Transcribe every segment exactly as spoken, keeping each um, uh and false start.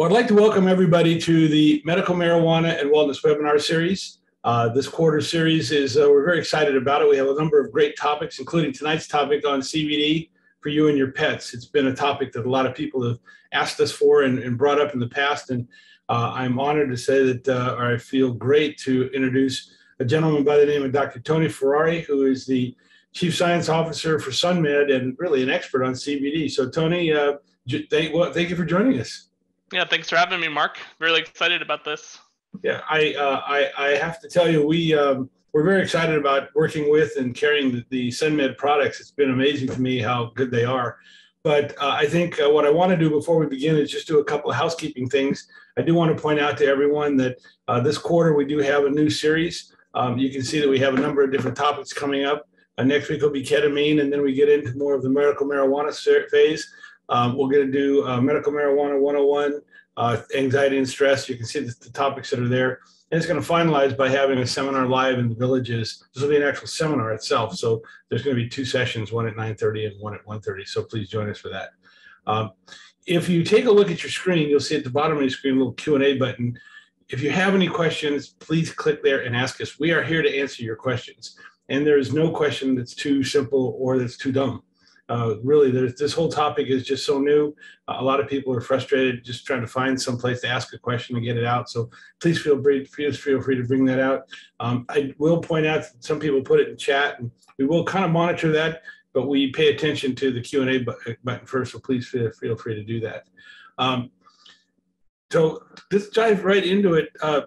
Well, I'd like to welcome everybody to the Medical Marijuana and Wellness Webinar Series. Uh, this quarter series is, uh, we're very excited about it. We have a number of great topics, including tonight's topic on C B D for you and your pets. It's been a topic that a lot of people have asked us for and, and brought up in the past. And uh, I'm honored to say that, uh, or I feel great to introduce a gentleman by the name of Doctor Tony Ferrari, who is the Chief Science Officer for SunMed and really an expert on C B D. So Tony, uh, thank, well, thank you for joining us. Yeah, thanks for having me, Mark. Really excited about this. Yeah, I uh, I, I have to tell you, we um, we're very excited about working with and carrying the, the SunMed products. It's been amazing to me how good they are. But uh, I think uh, what I want to do before we begin is just do a couple of housekeeping things. I do want to point out to everyone that uh, this quarter we do have a new series. Um, you can see that we have a number of different topics coming up. Uh, next week will be ketamine, and then we get into more of the medical marijuana phase. Um, we're going to do uh, Medical Marijuana one oh one, uh, anxiety and stress. You can see the, the topics that are there. And it's going to finalize by having a seminar live in the villages. This will be an actual seminar itself. So there's going to be two sessions, one at nine thirty and one at one thirty. So please join us for that. Um, if you take a look at your screen, you'll see at the bottom of your screen a little Q and A button. If you have any questions, please click there and ask us. We are here to answer your questions. And there is no question that's too simple or that's too dumb. Uh, really, there's, this whole topic is just so new. Uh, a lot of people are frustrated just trying to find some place to ask a question and get it out. So please feel free, feel free to bring that out. Um, I will point out that some people put it in chat, and we will kind of monitor that, but we pay attention to the Q and A bu- button first, so please feel, feel free to do that. Um, so let's dive right into it. Uh,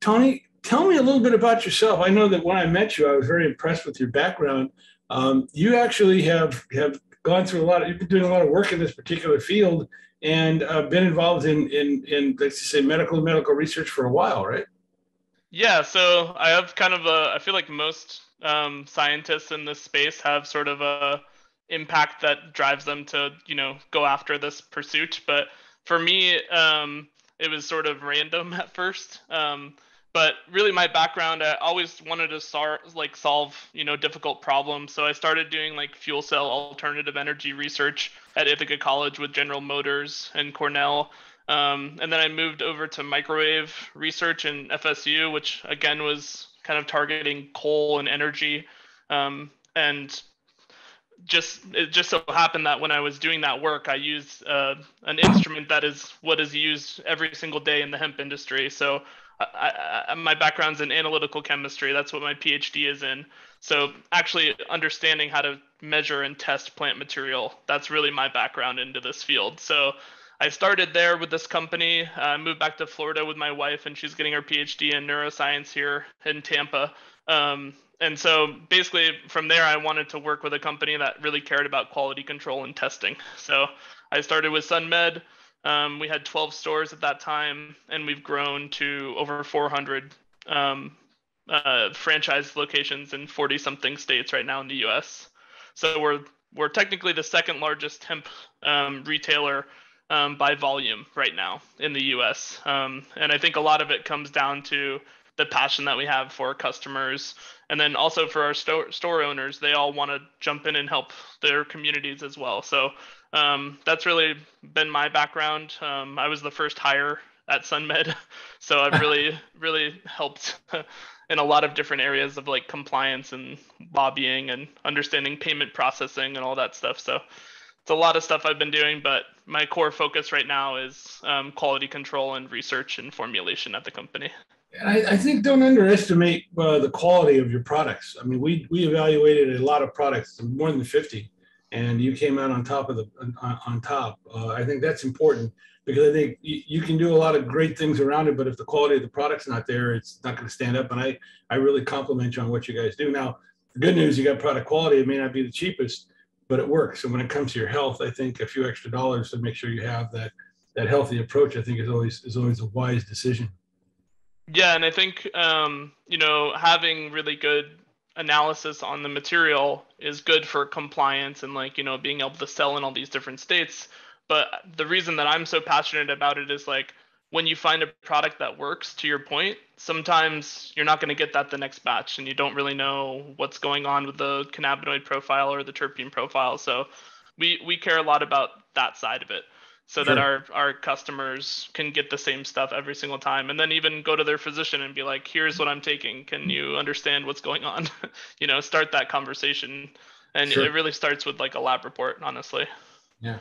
Tony, tell me a little bit about yourself. I know that when I met you, I was very impressed with your background. Um, you actually have, have gone through a lot of, you've been doing a lot of work in this particular field and uh, been involved in, in, in, let's say, medical medical research for a while, right? Yeah, so I have kind of a, I feel like most um, scientists in this space have sort of a impact that drives them to, you know, go after this pursuit. But for me, um, it was sort of random at first. Um, But really my background, I always wanted to start, like solve, you know, difficult problems. So I started doing like fuel cell alternative energy research at Ithaca College with General Motors and Cornell. Um, and then I moved over to microwave research in F S U, which again was kind of targeting coal and energy. Um, and just it just so happened that when I was doing that work, I used uh, an instrument that is what is used every single day in the hemp industry. So I, I, my background's in analytical chemistry. That's what my PhD is in. So actually understanding how to measure and test plant material, that's really my background into this field. So I started there with this company. I uh, moved back to Florida with my wife, and she's getting her PhD in neuroscience here in Tampa. Um, and so basically from there, I wanted to work with a company that really cared about quality control and testing. So I started with SunMed. Um, we had twelve stores at that time, and we've grown to over four hundred um, uh, franchise locations in forty-something states right now in the U S. So we're we're technically the second largest hemp um, retailer um, by volume right now in the U S. Um, and I think a lot of it comes down to the passion that we have for our customers, and then also for our sto- store owners. They all want to jump in and help their communities as well. So. Um, that's really been my background. Um, I was the first hire at SunMed, so I've really, really helped in a lot of different areas of like compliance and lobbying and understanding payment processing and all that stuff. So it's a lot of stuff I've been doing, but my core focus right now is um, quality control and research and formulation at the company. I, I think don't underestimate uh, the quality of your products. I mean, we we evaluated a lot of products, more than fifty. And you came out on top of the on, on top. Uh, I think that's important because I think you, you can do a lot of great things around it, but if the quality of the product's not there, it's not going to stand up. And I I really compliment you on what you guys do. Now, the good news, you got product quality. It may not be the cheapest, but it works. And when it comes to your health, I think a few extra dollars to make sure you have that that healthy approach, I think is always is always a wise decision. Yeah, and I think um, you know, having really good analysis on the material is good for compliance and like, you know, being able to sell in all these different states. But the reason that I'm so passionate about it is like when you find a product that works, to your point, sometimes you're not going to get that the next batch and you don't really know what's going on with the cannabinoid profile or the terpene profile. So we, we care a lot about that side of it. so sure. that our, our customers can get the same stuff every single time, and then even go to their physician and be like, here's what I'm taking. Can you understand what's going on? You know, start that conversation. And sure. it really starts with like a lab report, honestly. Yeah.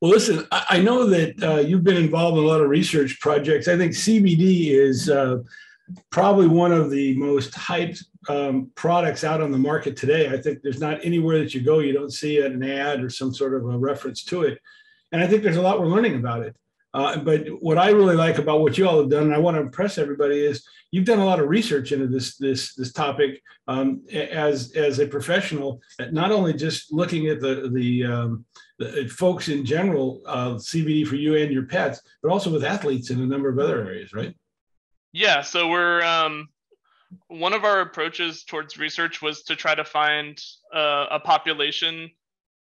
Well, listen, I, I know that uh, you've been involved in a lot of research projects. I think C B D is uh, probably one of the most hyped um, products out on the market today. I think there's not anywhere that you go, you don't see an ad or some sort of a reference to it. And I think there's a lot we're learning about it. Uh, but what I really like about what you all have done, and I want to impress everybody, is you've done a lot of research into this this this topic um, as as a professional. Not only just looking at the the, um, the at folks in general, uh, C B D for you and your pets, but also with athletes in a number of other areas, right? Yeah. So we're um, one of our approaches towards research was to try to find uh, a population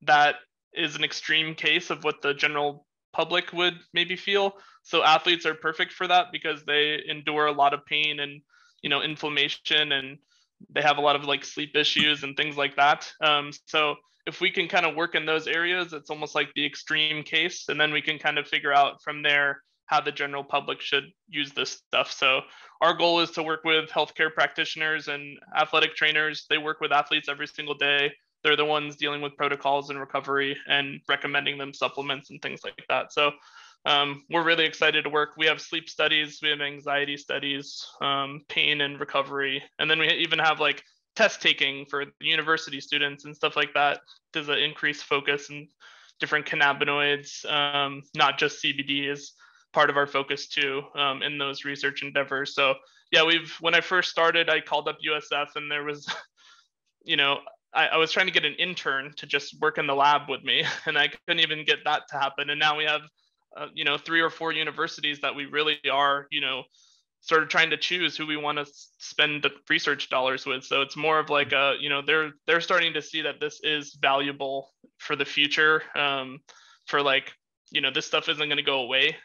that is an extreme case of what the general public would maybe feel. So athletes are perfect for that because they endure a lot of pain and, you know, inflammation, and they have a lot of like sleep issues and things like that. Um, so if we can kind of work in those areas, it's almost like the extreme case. And then we can kind of figure out from there how the general public should use this stuff. So our goal is to work with healthcare practitioners and athletic trainers. They work with athletes every single day. They're the ones dealing with protocols and recovery and recommending them supplements and things like that. So um, we're really excited to work. We have sleep studies, we have anxiety studies, um, pain and recovery. And then we even have like test taking for university students and stuff like that. There's an increased focus in different cannabinoids, um, not just C B D is part of our focus too um, in those research endeavors. So yeah, we've, when I first started, I called up U S F and there was, you know, I, I was trying to get an intern to just work in the lab with me, and I couldn't even get that to happen. And now we have, uh, you know, three or four universities that we really are, you know, sort of trying to choose who we want to spend the research dollars with. So it's more of like a, you know, they're they're starting to see that this is valuable for the future. Um, for like, you know, this stuff isn't going to go away;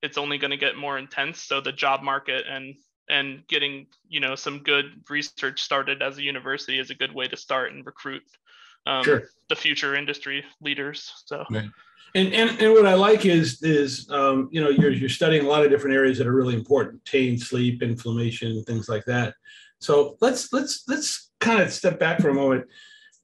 it's only going to get more intense. So the job market and and getting, you know, some good research started as a university is a good way to start and recruit um, sure. the future industry leaders. So, right. and, and and what I like is is um, you know, you're you're studying a lot of different areas that are really important: pain, sleep, inflammation, things like that. So let's let's let's kind of step back for a moment.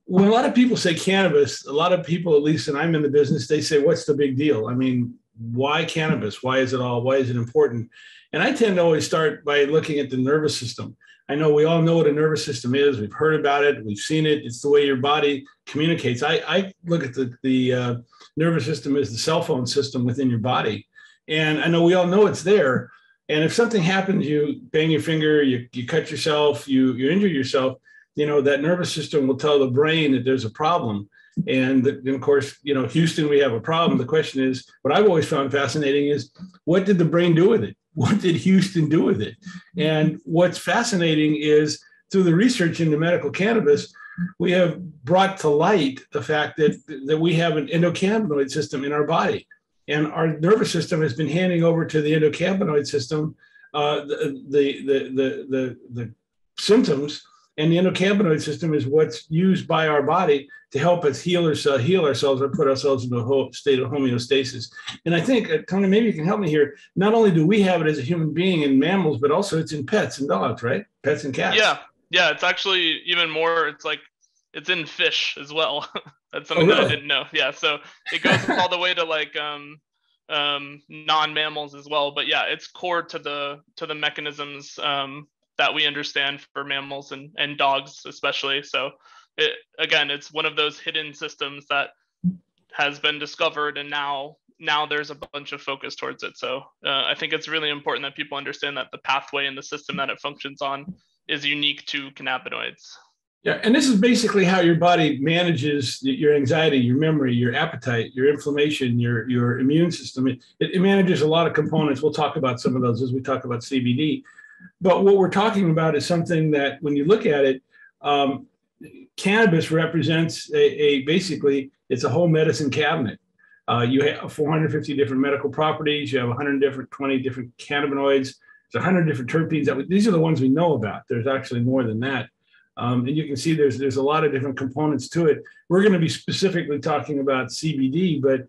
When a lot of people say cannabis, a lot of people, at least, and I'm in the business, they say, "What's the big deal?" I mean, why cannabis? Why is it all? Why is it important? And I tend to always start by looking at the nervous system. I know we all know what a nervous system is. We've heard about it. We've seen it. It's the way your body communicates. I, I look at the, the uh, nervous system as the cell phone system within your body. And I know we all know it's there. And if something happens, you bang your finger, you, you cut yourself, you, you injure yourself, you know, that nervous system will tell the brain that there's a problem. And, the, and of course, you know, Houston, we have a problem. The question is, what I've always found fascinating is, what did the brain do with it? What did Houston do with it? And what's fascinating is, through the research into medical cannabis, we have brought to light the fact that, that we have an endocannabinoid system in our body. And our nervous system has been handing over to the endocannabinoid system uh, the, the, the, the, the, the symptoms. And the endocannabinoid system is what's used by our body to help us heal, ourselves, heal ourselves or put ourselves into a state of homeostasis. And I think, uh, Tony, maybe you can help me here. Not only do we have it as a human being in mammals, but also it's in pets and dogs, right? Pets and cats. Yeah. Yeah. It's actually even more, it's like, it's in fish as well. That's something oh, really? that I didn't know. Yeah. So it goes all the way to like um, um, non-mammals as well. But yeah, it's core to the, to the mechanisms um, that we understand for mammals and, and dogs especially. So it, again, it's one of those hidden systems that has been discovered, and now now there's a bunch of focus towards it. So uh, I think it's really important that people understand that the pathway and the system that it functions on is unique to cannabinoids. Yeah, and this is basically how your body manages your anxiety, your memory, your appetite, your inflammation, your, your immune system. It, it manages a lot of components. We'll talk about some of those as we talk about C B D. But what we're talking about is something that, when you look at it, um, cannabis represents a, a basically, it's a whole medicine cabinet. Uh, you have four hundred fifty different medical properties. You have one hundred twenty different cannabinoids. There's one hundred different terpenes. That we, these are the ones we know about. There's actually more than that. Um, and you can see there's there's a lot of different components to it. We're going to be specifically talking about C B D, but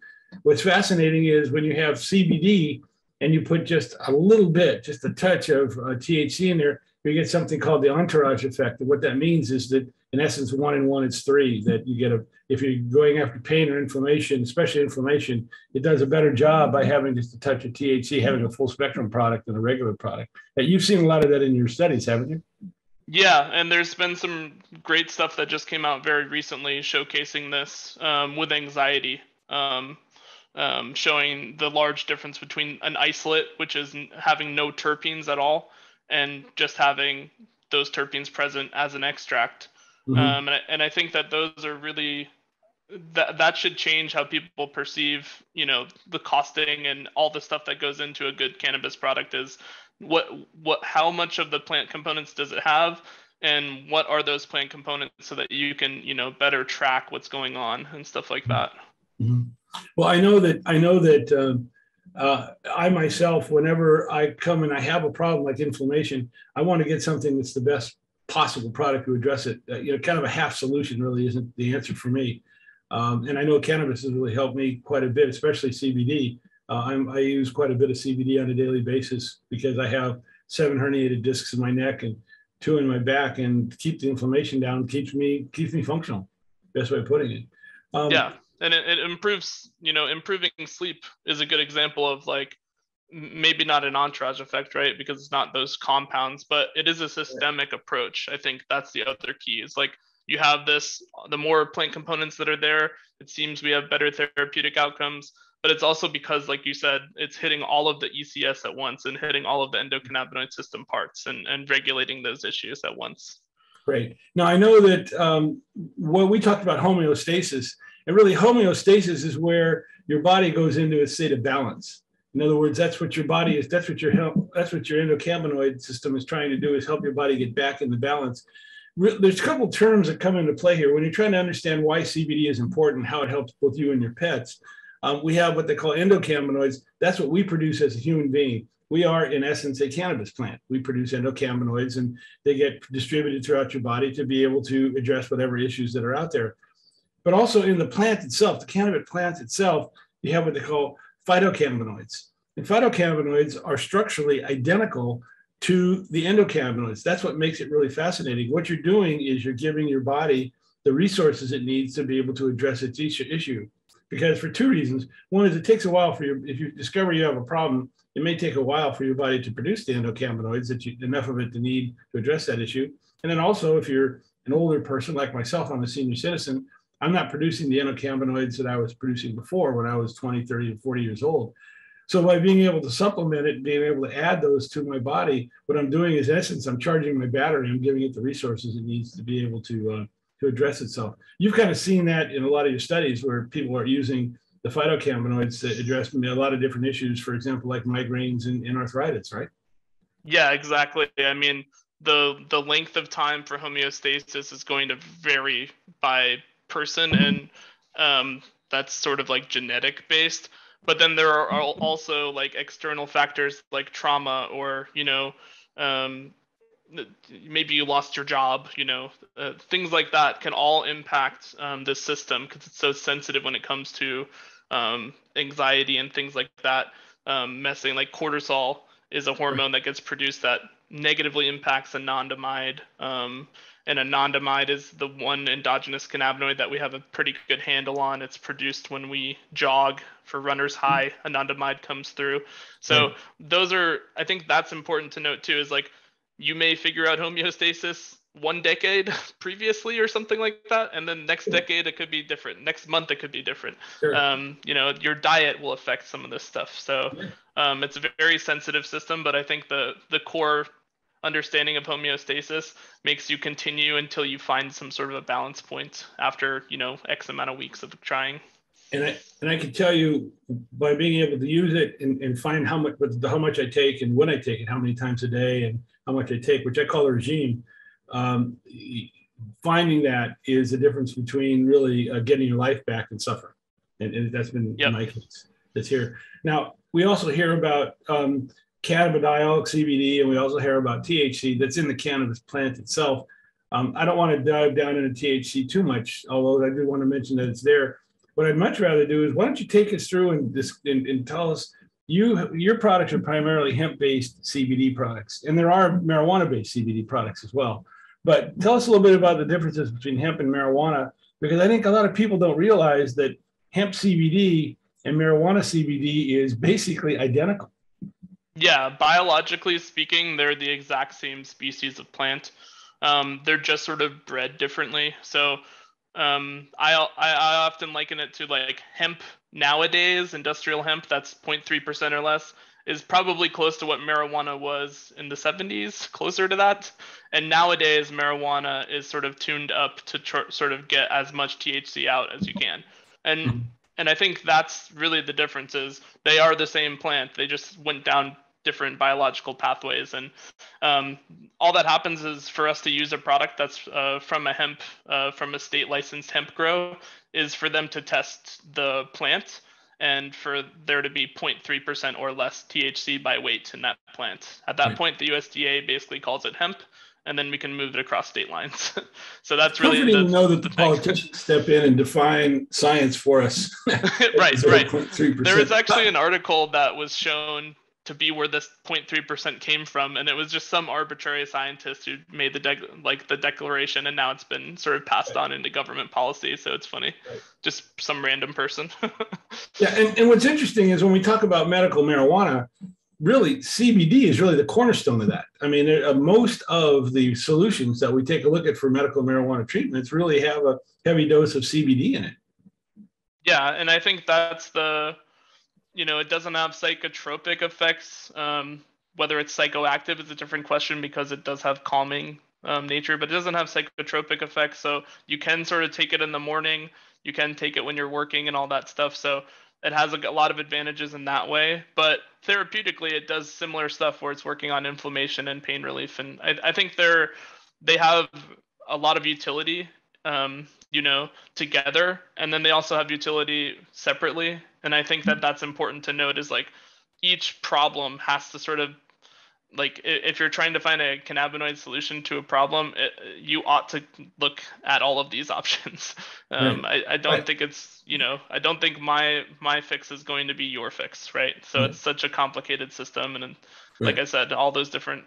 what's fascinating is when you have C B D and you put just a little bit, just a touch of uh, T H C in there, you get something called the entourage effect. And what that means is that, in essence, one and one is three, that you get a, if you're going after pain or inflammation, especially inflammation, it does a better job by having just a touch of T H C, having a full spectrum product than a regular product. Now, you've seen a lot of that in your studies, haven't you? Yeah, and there's been some great stuff that just came out very recently showcasing this um, with anxiety, um, um, showing the large difference between an isolate, which is having no terpenes at all, and just having those terpenes present as an extract. Mm-hmm. um, and, I, and I think that those are really, that that should change how people perceive, you know, the costing and all the stuff that goes into a good cannabis product is what, what, how much of the plant components does it have? And what are those plant components so that you can, you know, better track what's going on and stuff like that. Mm-hmm. Well, I know that, I know that, um, Uh, I myself, whenever I come and I have a problem like inflammation, I want to get something that's the best possible product to address it. Uh, you know, kind of a half solution really isn't the answer for me. Um, and I know cannabis has really helped me quite a bit, especially C B D. Uh, I'm, I use quite a bit of C B D on a daily basis because I have seven herniated discs in my neck and two in my back, and keep the inflammation down, keeps me keeps me functional. Best way of putting it. Um, yeah. And it, it improves, you know, improving sleep is a good example of like, maybe not an entourage effect, right? Because it's not those compounds, but it is a systemic approach. I think that's the other key is like, you have this, the more plant components that are there, it seems we have better therapeutic outcomes, but it's also because, like you said, it's hitting all of the E C S at once and hitting all of the endocannabinoid system parts and, and regulating those issues at once. Great. Now, I know that um, when we talked about homeostasis, and really homeostasis is where your body goes into a state of balance. In other words, that's what your body is, that's what your help, that's what your endocannabinoid system is trying to do, is help your body get back into balance. There's a couple terms that come into play here. When you're trying to understand why C B D is important, how it helps both you and your pets, um, we have what they call endocannabinoids. That's what we produce as a human being. We are, in essence, a cannabis plant. We produce endocannabinoids, and they get distributed throughout your body to be able to address whatever issues that are out there. But also in the plant itself, the cannabis plant itself, you have what they call phytocannabinoids. And phytocannabinoids are structurally identical to the endocannabinoids. That's what makes it really fascinating. What you're doing is you're giving your body the resources it needs to be able to address its issue. Because for two reasons. One is it takes a while for you, if you discover you have a problem, it may take a while for your body to produce the endocannabinoids, that you, enough of it to need to address that issue. And then also, if you're an older person like myself, I'm a senior citizen, I'm not producing the endocannabinoids that I was producing before when I was twenty, thirty, and forty years old. So by being able to supplement it, being able to add those to my body, what I'm doing is, in essence, I'm charging my battery. I'm giving it the resources it needs to be able to, uh, to address itself. You've kind of seen that in a lot of your studies where people are using the phytocannabinoids to address a lot of different issues, for example, like migraines and, and arthritis, right? Yeah, exactly. I mean, the the length of time for homeostasis is going to vary by person, and um, that's sort of like genetic based, but then there are also like external factors like trauma, or you know um, maybe you lost your job, you know uh, things like that can all impact um, the system, because it's so sensitive when it comes to um, anxiety and things like that, um, messing like cortisol is a hormone that gets produced that negatively impacts anandamide. Um, and anandamide is the one endogenous cannabinoid that we have a pretty good handle on. It's produced when we jog for runner's high. Anandamide comes through. So those are, I think that's important to note too, is like you may figure out homeostasis one decade previously or something like that, and then next decade it could be different. Next month it could be different. Sure. Um, you know, your diet will affect some of this stuff. So um, it's a very sensitive system, but I think the the core understanding of homeostasis makes you continue until you find some sort of a balance point after, you know, X amount of weeks of trying. And I and I can tell you by being able to use it and, and find how much how much I take and when I take it, how many times a day and how much I take, which I call a regime. Um, finding that is the difference between really uh, getting your life back and suffering. And, and that's been yep. my case that's here. Now, we also hear about um, cannabidiol, C B D, and we also hear about T H C that's in the cannabis plant itself. Um, I don't want to dive down into T H C too much, although I do want to mention that it's there. What I'd much rather do is, why don't you take us through and, this, and, and tell us, you your products are primarily hemp-based C B D products, and there are marijuana-based C B D products as well. But tell us a little bit about the differences between hemp and marijuana, because I think a lot of people don't realize that hemp C B D and marijuana C B D is basically identical. Yeah, biologically speaking, they're the exact same species of plant. Um, they're just sort of bred differently. So um, I, I, I often liken it to like hemp nowadays, industrial hemp, that's zero point three percent or less, is probably close to what marijuana was in the seventies, closer to that. And nowadays, marijuana is sort of tuned up to tr- sort of get as much T H C out as you can. And and I think that's really the difference is they are the same plant. They just went down different biological pathways. And um, all that happens is for us to use a product that's uh, from a hemp, uh, from a state licensed hemp grow, is for them to test the plant and for there to be zero point three percent or less T H C by weight in that plant. At that right. point, the U S D A basically calls it hemp, and then we can move it across state lines. So that's really the, to know that the, the politicians step in and define science for us. right, right. There is actually an article that was shown to be where this zero point three percent came from, and it was just some arbitrary scientist who made the dec- like the declaration, and now it's been sort of passed right. on into government policy. So it's funny, right. just some random person. yeah, and, and what's interesting is when we talk about medical marijuana, really C B D is really the cornerstone of that. I mean, there, uh, most of the solutions that we take a look at for medical marijuana treatments really have a heavy dose of C B D in it. Yeah, and I think that's the... You know, it doesn't have psychotropic effects. Um, whether it's psychoactive is a different question because it does have calming um, nature, but it doesn't have psychotropic effects. So you can sort of take it in the morning. You can take it when you're working and all that stuff. So it has a, a lot of advantages in that way. But therapeutically, it does similar stuff where it's working on inflammation and pain relief. And I, I think they're they have a lot of utility, um, you know, together. And then they also have utility separately. And I think that that's important to note is like each problem has to sort of like if you're trying to find a cannabinoid solution to a problem, it, you ought to look at all of these options. Um, right. I, I don't right. think it's, you know, I don't think my my fix is going to be your fix. Right. So right. it's such a complicated system. And, and right. like I said, all those different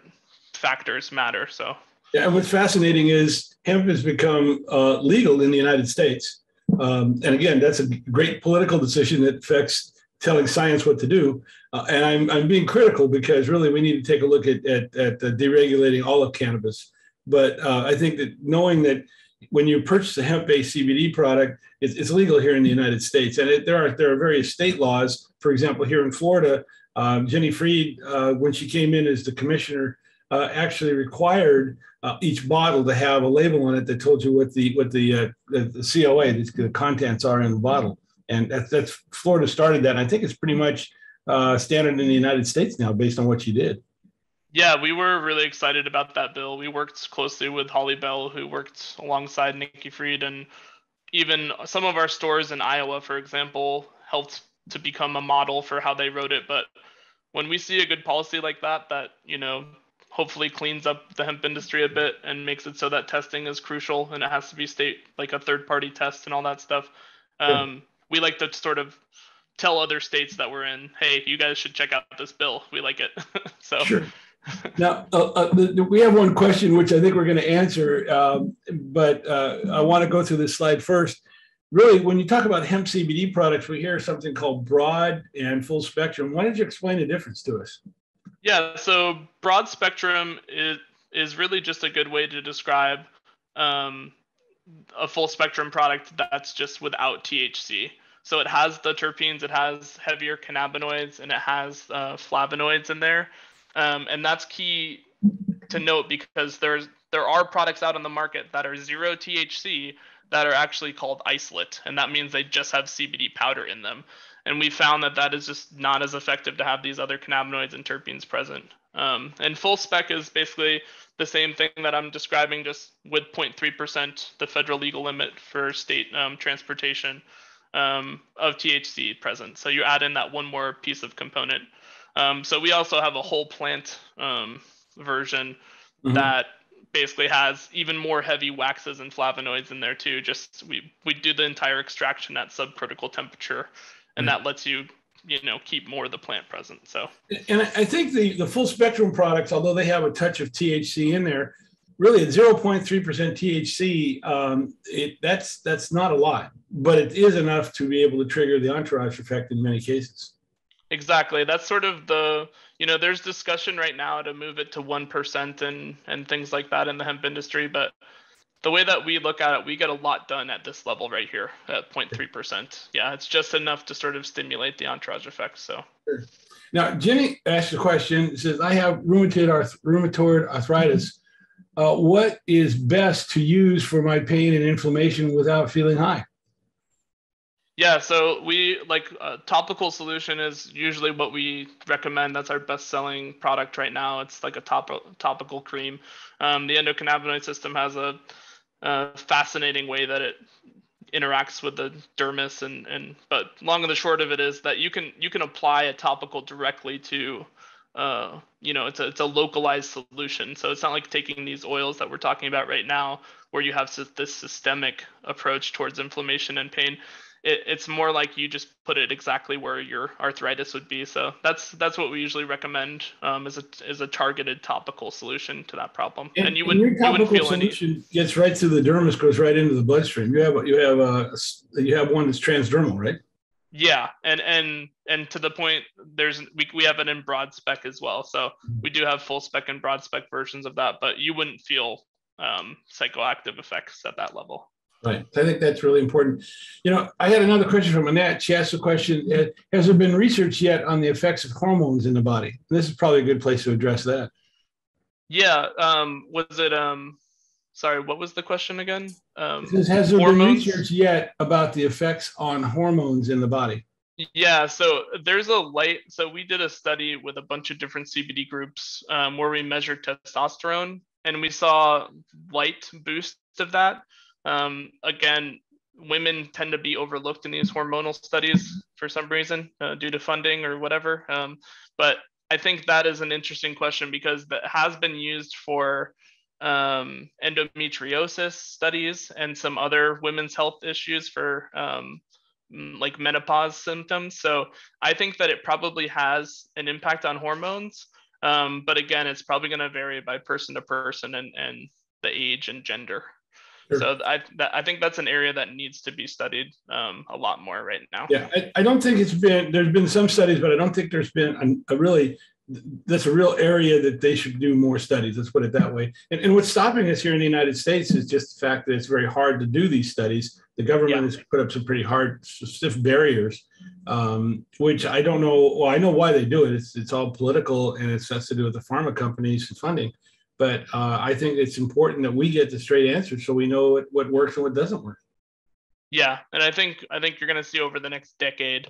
factors matter. So. Yeah. And what's fascinating is hemp has become uh, legal in the United States. Um, and again, that's a great political decision that affects telling science what to do. Uh, and I'm I'm being critical because really we need to take a look at at, at uh, deregulating all of cannabis. But uh, I think that knowing that when you purchase a hemp-based C B D product, it's, it's legal here in the United States, and it, there are there are various state laws. For example, here in Florida, um, Jenny Fried, uh, when she came in as the commissioner, uh, actually required uh, each bottle to have a label on it that told you what the what the, uh, the, the C O A, the, the contents are in the bottle. And that's, that's Florida started that. And I think it's pretty much uh, standard in the United States now based on what you did. Yeah, we were really excited about that bill. We worked closely with Holly Bell, who worked alongside Nikki Fried, and even some of our stores in Iowa, for example, helped to become a model for how they wrote it. But when we see a good policy like that, that, you know, hopefully cleans up the hemp industry a bit and makes it so that testing is crucial and it has to be state like a third party test and all that stuff. Um, yeah. We like to sort of tell other states that we're in, hey, you guys should check out this bill. We like it. so sure. Now uh, uh, the, we have one question, which I think we're going to answer, um, but uh, I want to go through this slide first. Really, when you talk about hemp C B D products, we hear something called broad and full spectrum. Why don't you explain the difference to us? Yeah, so broad spectrum is, is really just a good way to describe um, a full spectrum product that's just without T H C. So it has the terpenes, it has heavier cannabinoids, and it has uh, flavonoids in there. Um, and that's key to note because there's there are products out on the market that are zero T H C that are actually called isolate, and that means they just have C B D powder in them. And we found that that is just not as effective to have these other cannabinoids and terpenes present. Um, and full spec is basically the same thing that I'm describing, just with zero point three percent, the federal legal limit for state um, transportation um, of T H C present. So you add in that one more piece of component. Um, so we also have a whole plant um, version mm-hmm. that basically has even more heavy waxes and flavonoids in there too. Just we we do the entire extraction at subcritical temperature, and mm-hmm. that lets you you know keep more of the plant present. So and I think the the full spectrum products, although they have a touch of T H C in there, really at zero point three percent T H C, um, it, that's that's not a lot, but it is enough to be able to trigger the entourage effect in many cases. Exactly. That's sort of the, you know, there's discussion right now to move it to one percent and, and things like that in the hemp industry. But the way that we look at it, we get a lot done at this level right here at zero point three percent. Yeah, it's just enough to sort of stimulate the entourage effect. So sure. Now, Jenny asked a question. It says, I have rheumatoid, arth rheumatoid arthritis. Uh, what is best to use for my pain and inflammation without feeling high? Yeah, so we like a topical solution is usually what we recommend. That's our best-selling product right now. It's like a top, topical cream. Um, the endocannabinoid system has a, a fascinating way that it interacts with the dermis, and and but long and the short of it is that you can you can apply a topical directly to uh you know it's a it's a localized solution. So it's not like taking these oils that we're talking about right now, where you have this systemic approach towards inflammation and pain. It, it's more like you just put it exactly where your arthritis would be. So that's that's what we usually recommend um, is a is a targeted topical solution to that problem. And, and you would your topical you wouldn't feel solution any... gets right to the dermis, goes right into the bloodstream. You have you have a you have one that's transdermal, right? Yeah, and and and to the point, there's we we have it in broad spec as well. So we do have full spec and broad spec versions of that, but you wouldn't feel um, psychoactive effects at that level. Right. I think that's really important. You know, I had another question from Annette. She asked a question, has there been research yet on the effects of hormones in the body? And this is probably a good place to address that. Yeah. Um, was it, um, sorry, what was the question again? Um, says, has there hormones? been research yet about the effects on hormones in the body? Yeah. So there's a light. So we did a study with a bunch of different C B D groups um, where we measured testosterone, and we saw light boosts of that. Um, again, women tend to be overlooked in these hormonal studies for some reason uh, due to funding or whatever. Um, but I think that is an interesting question because that has been used for um, endometriosis studies and some other women's health issues for um, like menopause symptoms. So I think that it probably has an impact on hormones. Um, but again, it's probably going to vary by person to person and, and the age and gender. So I, that, I think that's an area that needs to be studied um, a lot more right now. Yeah, I, I don't think it's been, there's been some studies, but I don't think there's been a, a really, that's a real area that they should do more studies. Let's put it that way. And, and what's stopping us here in the United States is just the fact that it's very hard to do these studies. The government yeah. has put up some pretty hard, stiff barriers, um, which I don't know. Well, I know why they do it. It's, it's all political, and it has to do with the pharma companies and funding. But uh, I think it's important that we get the straight answer so we know what, what works and what doesn't work. Yeah, and I think I think you're going to see over the next decade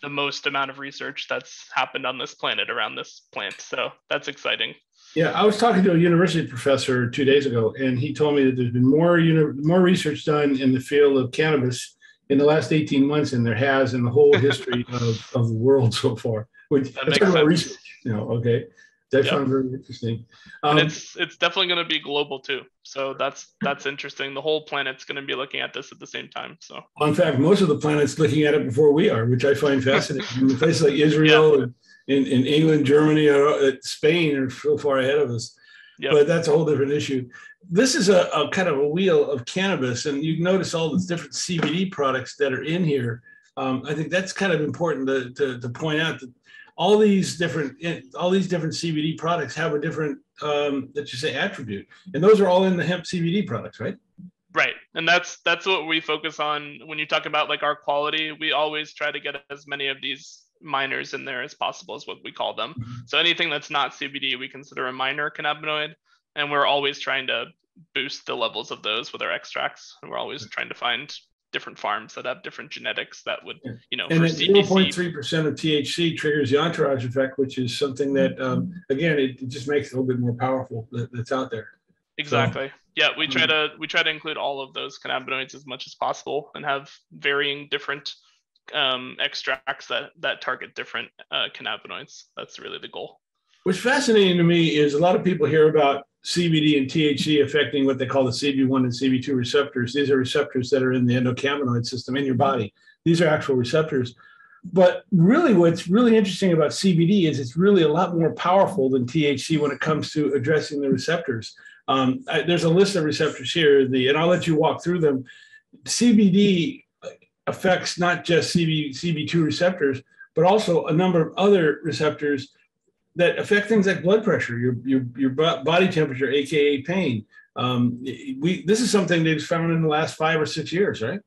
the most amount of research that's happened on this planet around this plant. So that's exciting. Yeah, I was talking to a university professor two days ago, and he told me that there's been more more research done in the field of cannabis in the last eighteen months than there has in the whole history of, of the world so far. Which that makes sense. Research, you know, okay. That yep. sounds very interesting. Um, and it's it's definitely going to be global too. So that's that's interesting. The whole planet's going to be looking at this at the same time. So in fact, most of the planet's looking at it before we are, which I find fascinating. In places like Israel, yeah. and in, in England, Germany, or Spain are so far ahead of us. Yep. But that's a whole different issue. This is a, a kind of a wheel of cannabis, and you notice all the different C B D products that are in here. Um, I think that's kind of important to to, to point out that. All these different, all these different C B D products have a different, um, let's just say, attribute, and those are all in the hemp C B D products, right? Right, and that's that's what we focus on when you talk about like our quality. We always try to get as many of these minors in there as possible, is what we call them. Mm-hmm. So anything that's not C B D, we consider a minor cannabinoid, and we're always trying to boost the levels of those with our extracts, and we're always mm-hmm. trying to find different farms that have different genetics that would, you know, and for zero point three percent of T H C triggers the entourage effect, which is something that, um, again, it, it just makes it a little bit more powerful that, that's out there. Exactly. So, yeah, we try to we try to include all of those cannabinoids as much as possible and have varying different um, extracts that that target different uh, cannabinoids. That's really the goal. What's fascinating to me is a lot of people hear about C B D and T H C affecting what they call the C B one and C B two receptors. These are receptors that are in the endocannabinoid system in your body. These are actual receptors. But really what's really interesting about C B D is it's really a lot more powerful than T H C when it comes to addressing the receptors. Um, I, there's a list of receptors here, the, and I'll let you walk through them. C B D affects not just C B, C B two receptors, but also a number of other receptors that affect things like blood pressure, your, your, your body temperature, A K A pain. Um, we, this is something they've found in the last five or six years, right?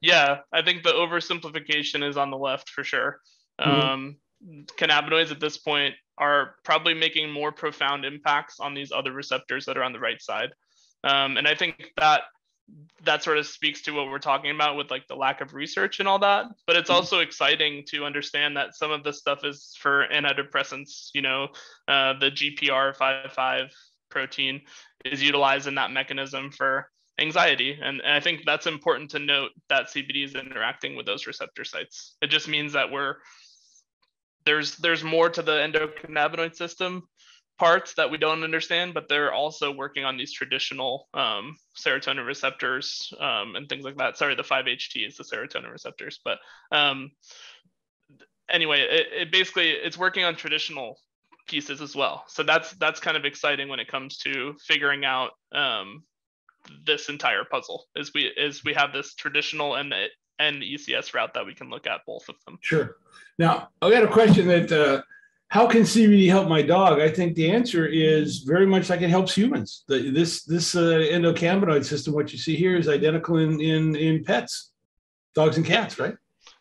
Yeah, I think the oversimplification is on the left for sure. Mm-hmm. Um, cannabinoids at this point are probably making more profound impacts on these other receptors that are on the right side. Um, and I think that that sort of speaks to what we're talking about with like the lack of research and all that. But it's also mm-hmm. exciting to understand that some of this stuff is for antidepressants, you know, uh, the G P R fifty-five protein is utilized in that mechanism for anxiety. And, and I think that's important to note that C B D is interacting with those receptor sites. It just means that we're, there's, there's more to the endocannabinoid system parts that we don't understand, but they're also working on these traditional um, serotonin receptors um, and things like that. Sorry, the five H T is the serotonin receptors. But um, anyway, it, it basically, it's working on traditional pieces as well. So that's, that's kind of exciting when it comes to figuring out um, this entire puzzle is we is we have this traditional and the, and the E C S route that we can look at both of them. Sure. Now I got a question that uh, how can C B D help my dog? I think the answer is very much like it helps humans. The, this this uh, endocannabinoid system, what you see here, is identical in in in pets, dogs and cats, right?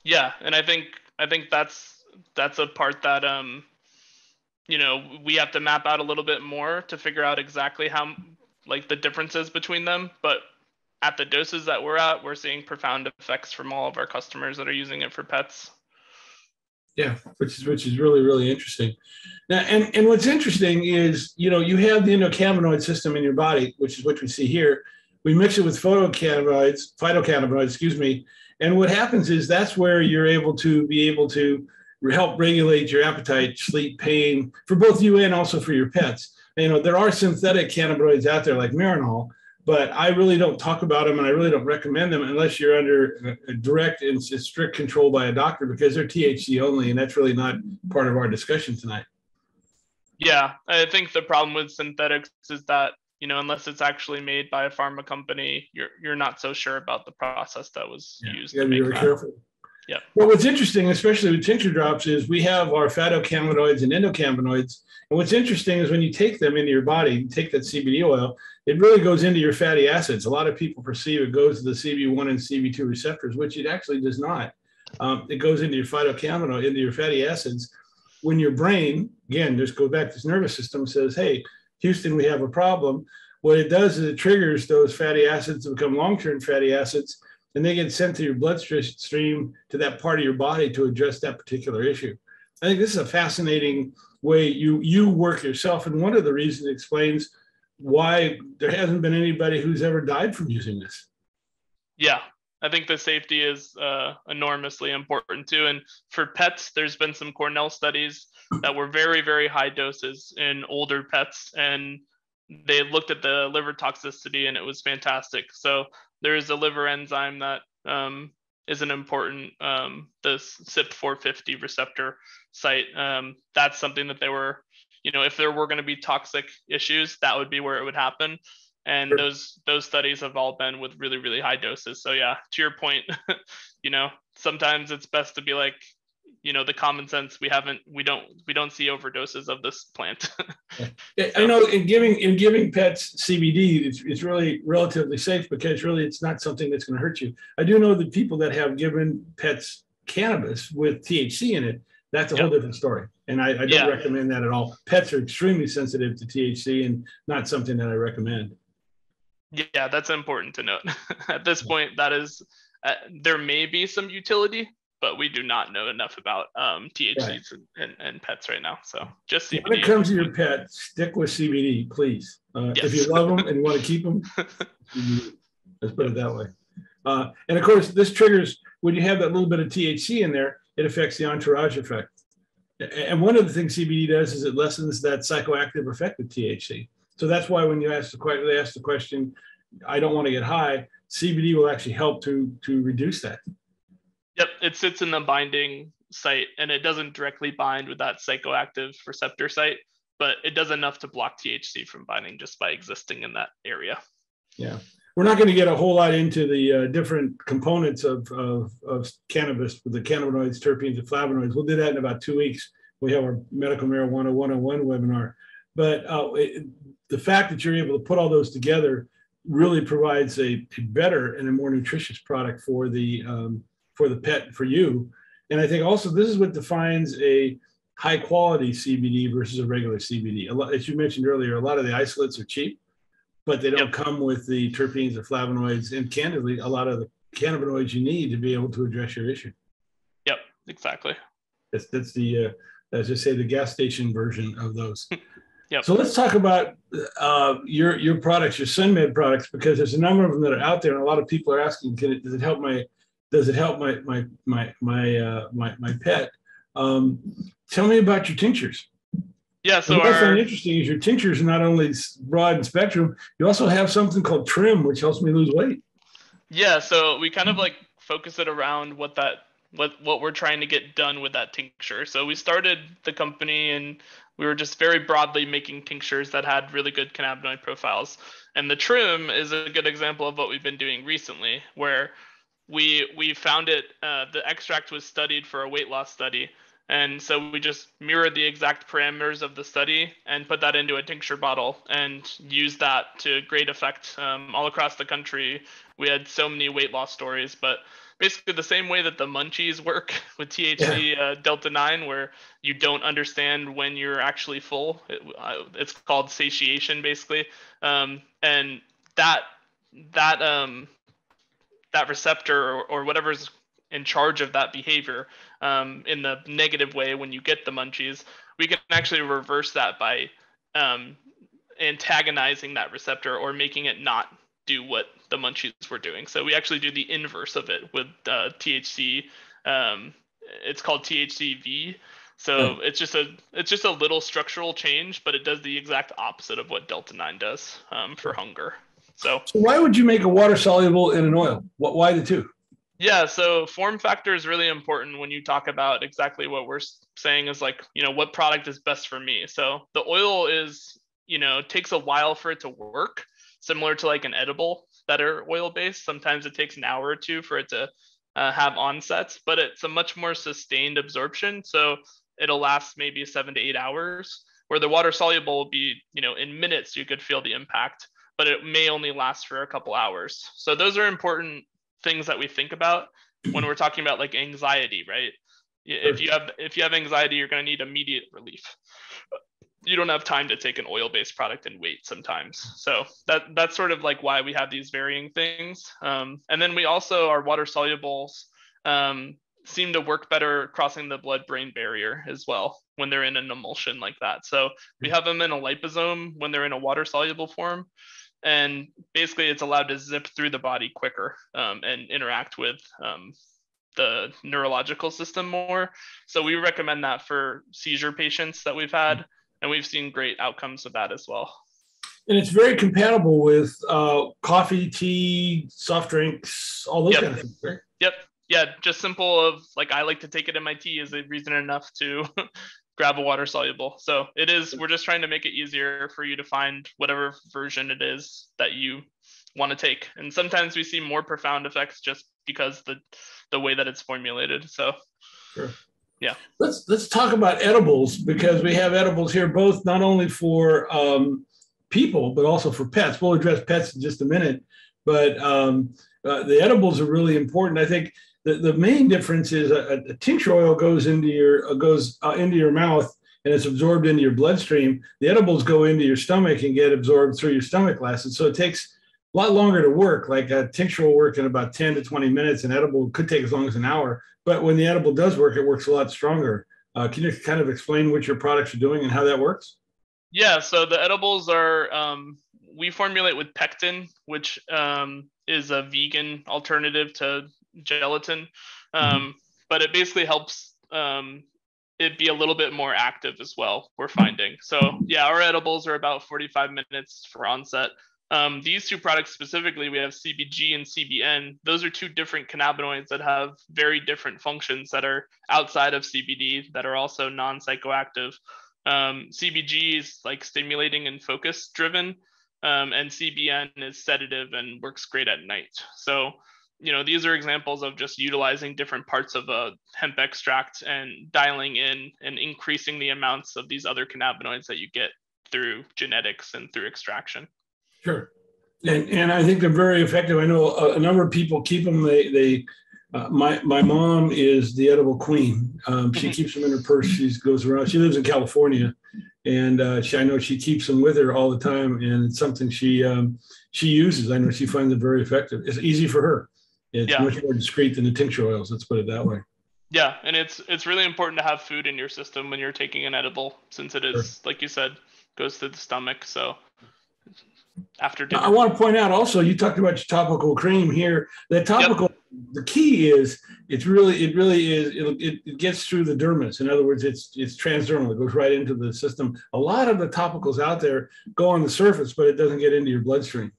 Yeah, and I think I think that's that's a part that um you know we have to map out a little bit more to figure out exactly how. Like the differences between them, but at the doses that we're at, we're seeing profound effects from all of our customers that are using it for pets. Yeah, which is which is really, really interesting. Now, and, and what's interesting is, you know, you have the endocannabinoid system in your body, which is what we see here. We mix it with photocannabinoids, phytocannabinoids, excuse me. And what happens is that's where you're able to be able to help regulate your appetite, sleep, pain, for both you and also for your pets. You know, there are synthetic cannabinoids out there like Marinol, but I really don't talk about them and I really don't recommend them unless you're under a direct and strict control by a doctor because they're T H C only, and that's really not part of our discussion tonight. Yeah, I think the problem with synthetics is that, you know, unless it's actually made by a pharma company, you're you're not so sure about the process that was yeah, used. You gotta be very careful. Yeah. Well, what's interesting, especially with tincture drops, is we have our phytocannabinoids and endocannabinoids. And what's interesting is when you take them into your body, you take that C B D oil, it really goes into your fatty acids. A lot of people perceive it goes to the C B one and C B two receptors, which it actually does not. Um, it goes into your phytocannabinoid, into your fatty acids. When your brain, again, just go back to this nervous system, says, hey, Houston, we have a problem. What it does is it triggers those fatty acids to become long-term fatty acids, and they get sent to your bloodstream to that part of your body to address that particular issue. I think this is a fascinating way you, you work yourself. And one of the reasons it explains why there hasn't been anybody who's ever died from using this. Yeah, I think the safety is uh, enormously important too. And for pets, there's been some Cornell studies that were very, very high doses in older pets. And they looked at the liver toxicity and it was fantastic. So there is a liver enzyme that um, is an important, um, the C Y P four fifty receptor site. Um, that's something that they were, you know, if there were going to be toxic issues, that would be where it would happen. And sure. those those studies have all been with really, really high doses. So yeah, to your point, you know, sometimes it's best to be like, you know, the common sense, we haven't, we don't, we don't see overdoses of this plant. so. I know in giving, in giving pets C B D, it's, it's really relatively safe because really it's not something that's going to hurt you. I do know that people that have given pets cannabis with T H C in it, that's a yep. whole different story. And I, I don't yeah. recommend that at all. Pets are extremely sensitive to T H C and not something that I recommend. Yeah, that's important to note. At this yeah. point, that is, uh, there may be some utility, but we do not know enough about um, T H Cs right. and, and pets right now. So just C B D. When it comes to your pet, stick with C B D, please. Uh, yes. If you love them and you want to keep them, let's put it that way. Uh, and of course, this triggers, when you have that little bit of T H C in there, it affects the entourage effect. And one of the things C B D does is it lessens that psychoactive effect of T H C. So that's why when you ask the question, they ask the question, I don't want to get high, C B D will actually help to to reduce that. Yep, it sits in the binding site and it doesn't directly bind with that psychoactive receptor site, but it does enough to block T H C from binding just by existing in that area. Yeah. We're not going to get a whole lot into the uh, different components of, of, of cannabis, with the cannabinoids, terpenes, and flavonoids. We'll do that in about two weeks. We have our Medical Marijuana one oh one webinar. But uh, it, the fact that you're able to put all those together really provides a better and a more nutritious product for the, um, for the pet, for you. And I think also this is what defines a high quality C B D versus a regular C B D. A lot, as you mentioned earlier, a lot of the isolates are cheap, but they don't yep. come with the terpenes or flavonoids, and candidly, a lot of the cannabinoids you need to be able to address your issue. Yep, exactly. That's, that's the, uh, as I say, the gas station version of those. Yep. So let's talk about uh, your your products, your SunMed products, because there's a number of them that are out there, and a lot of people are asking, can it, does it help my, does it help my my my my uh, my, my pet? Um, tell me about your tinctures. Yeah, so what's interesting is your tinctures are not only broad in spectrum, you also have something called Trim, which helps me lose weight. Yeah, so we kind of like focus it around what that what what we're trying to get done with that tincture. So we started the company and we were just very broadly making tinctures that had really good cannabinoid profiles. And the Trim is a good example of what we've been doing recently, where we we found it uh, the extract was studied for a weight loss study. And so we just mirrored the exact parameters of the study and put that into a tincture bottle and used that to great effect um, all across the country. We had so many weight loss stories, but basically the same way that the munchies work with T H C yeah. uh, delta nine, where you don't understand when you're actually full. It, uh, it's called satiation, basically. Um, and that that um, that receptor or, or whatever's in charge of that behavior um, in the negative way when you get the munchies, we can actually reverse that by um, antagonizing that receptor or making it not do what the munchies were doing. So we actually do the inverse of it with uh, T H C. Um, it's called T H C V. So hmm. it's just a it's just a little structural change, but it does the exact opposite of what delta nine does um, for hunger. So, so why would you make a water soluble in an oil? What, why the two? Yeah, so form factor is really important when you talk about exactly what we're saying is like, you know, what product is best for me. So the oil is, you know, takes a while for it to work, similar to like an edible that are oil-based. Sometimes it takes an hour or two for it to uh, have onsets, but it's a much more sustained absorption. So it'll last maybe seven to eight hours, where the water soluble will be, you know, in minutes you could feel the impact, but it may only last for a couple hours. So those are important things that we think about when we're talking about like anxiety, right? If you have if you have anxiety, you're going to need immediate relief. You don't have time to take an oil-based product and wait sometimes. So that that's sort of like why we have these varying things. Um, and then we also, our water solubles um, seem to work better crossing the blood-brain barrier as well when they're in an emulsion like that. So we have them in a liposome when they're in a water-soluble form. And basically, it's allowed to zip through the body quicker um, and interact with um, the neurological system more. So we recommend that for seizure patients that we've had, and we've seen great outcomes of that as well. And it's very compatible with uh, coffee, tea, soft drinks, all those yep. kind of things, right? Yep. Yeah, just simple of like, I like to take it in my tea is a reason enough to grab a water soluble. So it is, we're just trying to make it easier for you to find whatever version it is that you want to take. And sometimes we see more profound effects just because the the way that it's formulated. So sure. yeah. Let's let's talk about edibles, because we have edibles here, both not only for um, people, but also for pets. We'll address pets in just a minute, but um, uh, the edibles are really important. I think The, the main difference is a, a tincture oil goes into your uh, goes uh, into your mouth and it's absorbed into your bloodstream. The edibles go into your stomach and get absorbed through your stomach acid. So it takes a lot longer to work. Like a tincture will work in about ten to twenty minutes. An edible could take as long as an hour. But when the edible does work, it works a lot stronger. Uh, can you kind of explain what your products are doing and how that works? Yeah, so the edibles are, um, we formulate with pectin, which um, is a vegan alternative to gelatin, um, but it basically helps um, it'd be a little bit more active as well, we're finding. So yeah, our edibles are about forty-five minutes for onset. Um, these two products specifically, we have C B G and C B N. Those are two different cannabinoids that have very different functions that are outside of C B D that are also non-psychoactive. Um, C B G is like stimulating and focus driven, um, and C B N is sedative and works great at night. So, you know, these are examples of just utilizing different parts of a hemp extract and dialing in and increasing the amounts of these other cannabinoids that you get through genetics and through extraction. Sure. And, and I think they're very effective. I know a, a number of people keep them. They, they uh, my, my mom is the edible queen. Um, she keeps them in her purse. She goes around. She lives in California, and uh, she, I know she keeps them with her all the time. And it's something she, um, she uses. I know she finds it very effective. It's easy for her. It's yeah. much more discreet than the tincture oils. Let's put it that way. Yeah. And it's, it's really important to have food in your system when you're taking an edible, since it is, sure. like you said, goes through the stomach. So after dinner. I want to point out also, you talked about your topical cream here. That topical, yep. the key is it's really, it really is, it, it gets through the dermis. In other words, it's, it's transdermal. It goes right into the system. A lot of the topicals out there go on the surface, but it doesn't get into your bloodstream.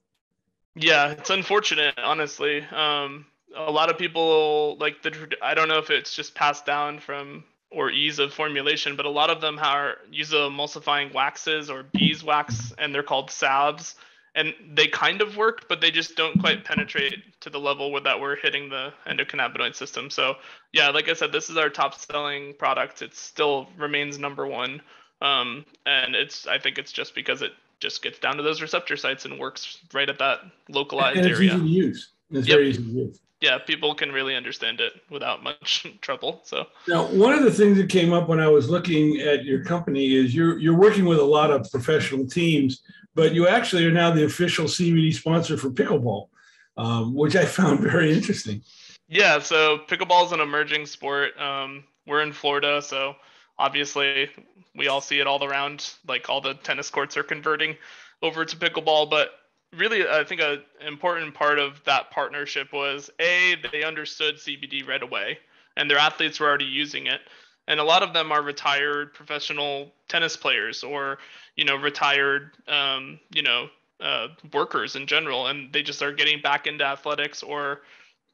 Yeah, it's unfortunate, honestly. Um, a lot of people, like the, I don't know if it's just passed down from or ease of formulation, but a lot of them are use emulsifying waxes or beeswax, and they're called salves, and they kind of work, but they just don't quite penetrate to the level where that we're hitting the endocannabinoid system. So yeah, like I said, this is our top selling product. It still remains number one. Um, and it's, I think it's just because it just gets down to those receptor sites and works right at that localized and it's area. Easy to use. It's yep. very easy to use. Yeah, people can really understand it without much trouble. So now, one of the things that came up when I was looking at your company is you're you're working with a lot of professional teams, but you actually are now the official C B D sponsor for pickleball, um, which I found very interesting. Yeah, so pickleball is an emerging sport. Um, we're in Florida, so obviously, we all see it all around, like all the tennis courts are converting over to pickleball. But really, I think an important part of that partnership was, A, they understood C B D right away, and their athletes were already using it. And a lot of them are retired professional tennis players or, you know, retired, um, you know, uh, workers in general. And they just are getting back into athletics or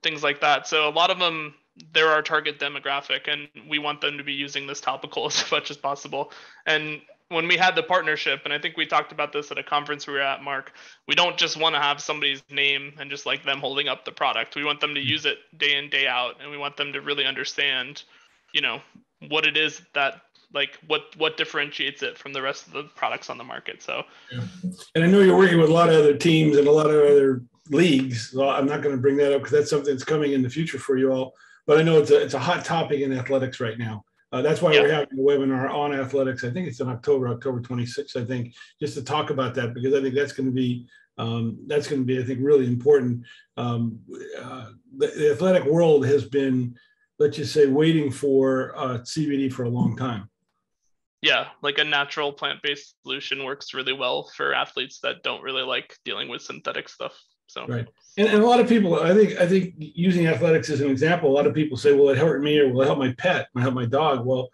things like that. So a lot of them, they're our target demographic, and we want them to be using this topical as much as possible. And when we had the partnership, and I think we talked about this at a conference we were at, Mark, we don't just want to have somebody's name and just like them holding up the product. We want them to use it day in, day out. And we want them to really understand, you know, what it is that like what, what differentiates it from the rest of the products on the market. So, yeah. And I know you're working with a lot of other teams and a lot of other leagues. Well, I'm not going to bring that up because that's something that's coming in the future for you all. But I know it's a, it's a hot topic in athletics right now. Uh, that's why yeah. we're having a webinar on athletics. I think it's in October, October twenty-sixth, I think, just to talk about that, because I think that's going to be, um, that's going to be, I think, really important. Um, uh, the, the athletic world has been, let's just say, waiting for uh, C B D for a long time. Yeah, like a natural plant-based solution works really well for athletes that don't really like dealing with synthetic stuff. So. Right. And, and a lot of people, I think, I think using athletics as an example, a lot of people say, will it help me or will it help my pet? Will it help my dog? Well,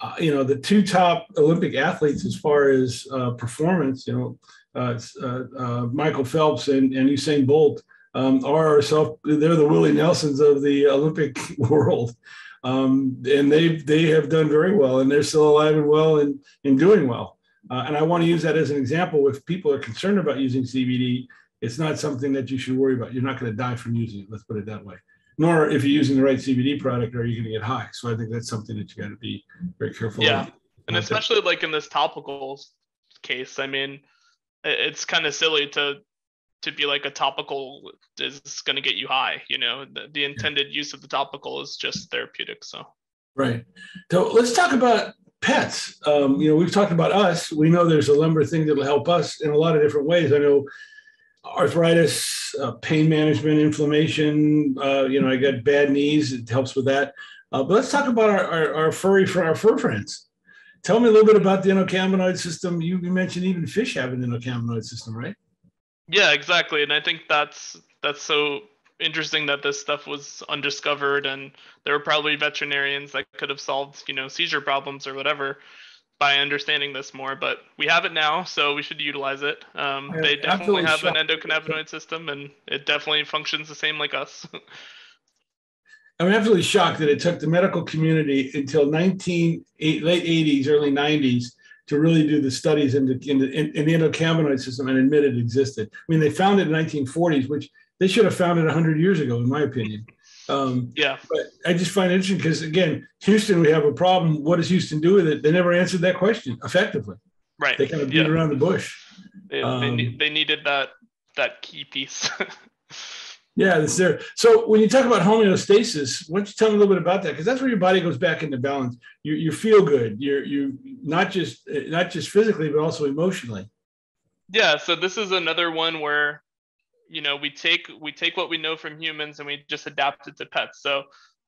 uh, you know, the two top Olympic athletes as far as uh, performance, you know, uh, uh, uh, Michael Phelps and, and Usain Bolt um, are self, they're the Willie Nelsons of the Olympic world. Um, and they they have done very well, and they're still alive and well and, and doing well. Uh, and I want to use that as an example. If people are concerned about using C B D, it's not something that you should worry about. You're not going to die from using it. Let's put it that way. Nor if you're using the right C B D product, are you going to get high? So I think that's something that you got to be very careful. Yeah. With. And especially like in this topical case, I mean, it's kind of silly to, to be like a topical is going to get you high. You know, the, the intended yeah. use of the topical is just therapeutic. So. Right. So let's talk about pets. Um, you know, we've talked about us. We know there's a lumbar thing that'll help us in a lot of different ways. I know arthritis, uh, pain management, inflammation, uh, you know, I got bad knees. It helps with that. Uh, but let's talk about our, our, our furry for our fur friends. Tell me a little bit about the endocannabinoid system. You mentioned even fish have an endocannabinoid system, right? Yeah, exactly. And I think that's, that's so interesting that this stuff was undiscovered, and there were probably veterinarians that could have solved, you know, seizure problems or whatever by understanding this more, but we have it now, so we should utilize it. Um, they definitely have an endocannabinoid system, and it definitely functions the same like us. I'm absolutely shocked that it took the medical community until nineteen, late eighties, early nineties to really do the studies in the, in the, in the endocannabinoid system and admit it existed. I mean, they found it in the nineteen forties, which they should have found it one hundred years ago, in my opinion. Um, yeah. But I just find it interesting because, again, Houston, we have a problem. What does Houston do with it? They never answered that question effectively. Right. They kind of beat yeah. around the bush. They, um, they, need, they needed that that key piece. Yeah, that's there. So when you talk about homeostasis, why don't you tell me a little bit about that? Because that's where your body goes back into balance. You you feel good. You're you not just not just physically, but also emotionally. Yeah. So this is another one where, you know, we take we take what we know from humans and we just adapt it to pets. So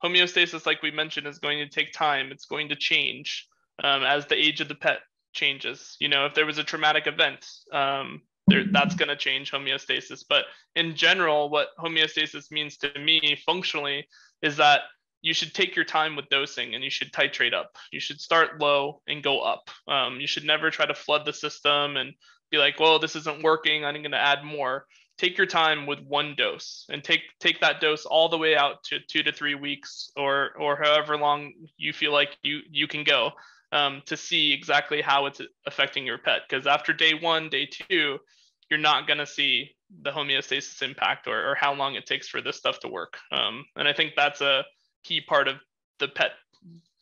homeostasis, like we mentioned, is going to take time. It's going to change um, as the age of the pet changes. You know, if there was a traumatic event, um, there, that's going to change homeostasis. But in general, what homeostasis means to me functionally is that you should take your time with dosing and you should titrate up. You should start low and go up. Um, you should never try to flood the system and be like, well, this isn't working, I'm going to add more. Take your time with one dose and take take that dose all the way out to two to three weeks or or however long you feel like you, you can go um, to see exactly how it's affecting your pet. Because after day one, day two, you're not going to see the homeostasis impact or, or how long it takes for this stuff to work. Um, and I think that's a key part of the pet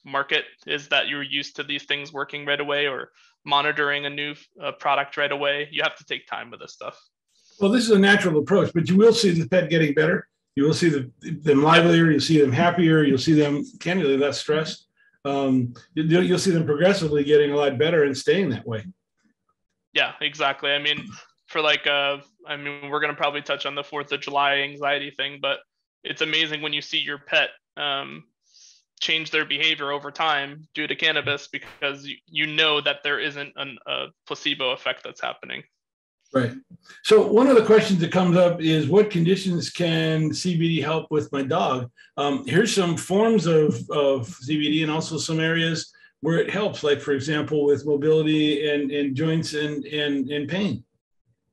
market, is that you're used to these things working right away or monitoring a new uh, product right away. You have to take time with this stuff. Well, this is a natural approach, but you will see the pet getting better. You will see the, them livelier. You'll see them happier. You'll see them candidly less stressed. Um, you'll, you'll see them progressively getting a lot better and staying that way. Yeah, exactly. I mean, for like, uh, I mean, we're going to probably touch on the fourth of July anxiety thing, but it's amazing when you see your pet um, change their behavior over time due to cannabis, because you, you know that there isn't an, a placebo effect that's happening. Right. So one of the questions that comes up is, what conditions can C B D help with my dog? Um, here's some forms of, of C B D and also some areas where it helps, like, for example, with mobility and, and joints and, and, and pain.